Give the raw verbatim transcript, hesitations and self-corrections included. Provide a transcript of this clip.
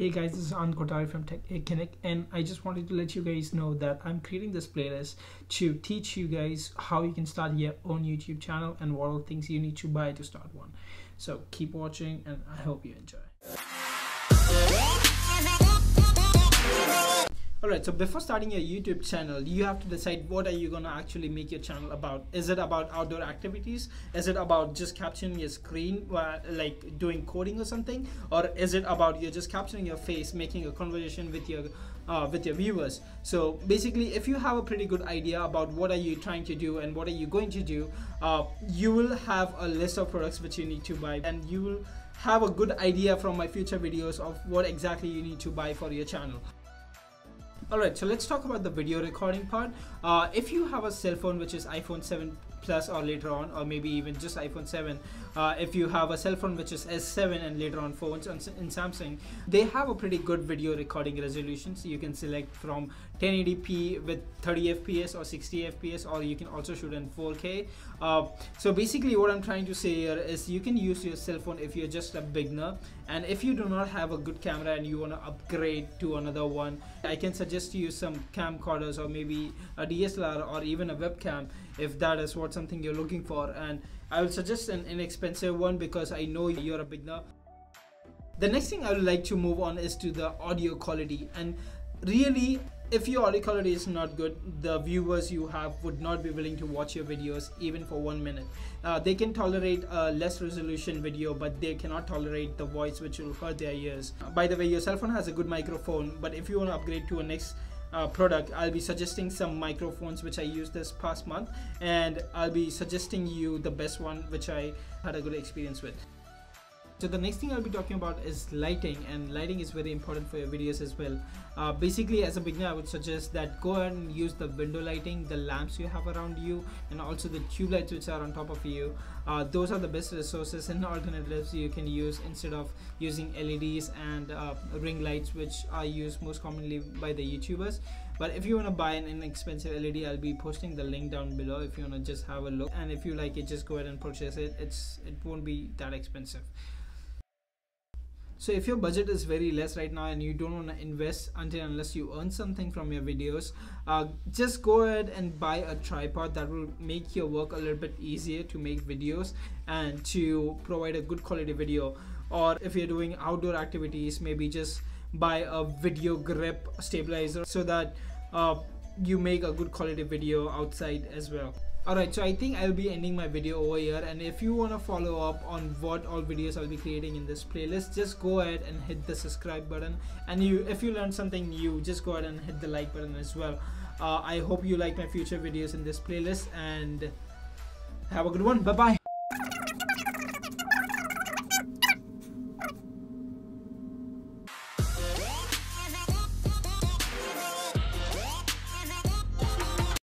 Hey guys, this is Anand Kothari from Tech Akinik, and I just wanted to let you guys know that I'm creating this playlist to teach you guys how you can start your own YouTube channel and what all things you need to buy to start one. So keep watching and I hope you enjoy. Alright, so before starting your YouTube channel, you have to decide what are you gonna actually make your channel about. Is it about outdoor activities? Is it about just capturing your screen while, like doing coding or something? Or is it about you're just capturing your face, making a conversation with your uh, with your viewers? So basically, if you have a pretty good idea about what are you trying to do and what are you going to do, uh, you will have a list of products which you need to buy, and you will have a good idea from my future videos of what exactly you need to buy for your channel. Alright, so let's talk about the video recording part. Uh, if you have a cell phone which is iPhone seven Plus or later on, or maybe even just iPhone seven, uh, if you have a cell phone which is S seven and later on phones on, in Samsung, they have a pretty good video recording resolution. So you can select from ten eighty p with thirty F P S or sixty F P S, or you can also shoot in four K. Uh, so basically what I'm trying to say here is you can use your cell phone if you're just a beginner, and if you do not have a good camera and you want to upgrade to another one, I can suggest to use some camcorders or maybe a D S L R or even a webcam if that is what something you're looking for. And I will suggest an inexpensive one because I know you're a beginner. The next thing I would like to move on is to the audio quality, and really if your audio quality is not good, the viewers you have would not be willing to watch your videos even for one minute. Uh, they can tolerate a less resolution video, but they cannot tolerate the voice which will hurt their ears. Uh, by the way, your cell phone has a good microphone, but if you want to upgrade to a next Uh, product, I'll be suggesting some microphones which I used this past month, and I'll be suggesting you the best one which I had a good experience with. So the next thing I'll be talking about is lighting, and lighting is very important for your videos as well. Uh, basically, as a beginner, I would suggest that go ahead and use the window lighting, the lamps you have around you, and also the tube lights which are on top of you. Uh, those are the best resources and alternatives you can use instead of using L E Ds and uh, ring lights, which are used most commonly by the YouTubers. But if you want to buy an inexpensive L E D, I'll be posting the link down below if you want to just have a look, and if you like it, just go ahead and purchase it. It's it won't be that expensive. So if your budget is very less right now and you don't want to invest until unless you earn something from your videos, uh, just go ahead and buy a tripod that will make your work a little bit easier to make videos and to provide a good quality video. Or if you're doing outdoor activities, maybe just buy a video grip stabilizer so that uh, you make a good quality video outside as well. Alright, so I think I'll be ending my video over here, and if you want to follow up on what all videos I'll be creating in this playlist, just go ahead and hit the subscribe button, and you if you learned something new, just go ahead and hit the like button as well. uh, I hope you like my future videos in this playlist, and have a good one. Bye bye.